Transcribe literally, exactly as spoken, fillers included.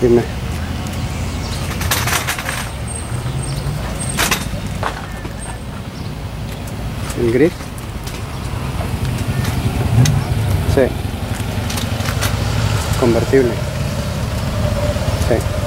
Dime. ¿El gris? Sí. Convertible. Sí.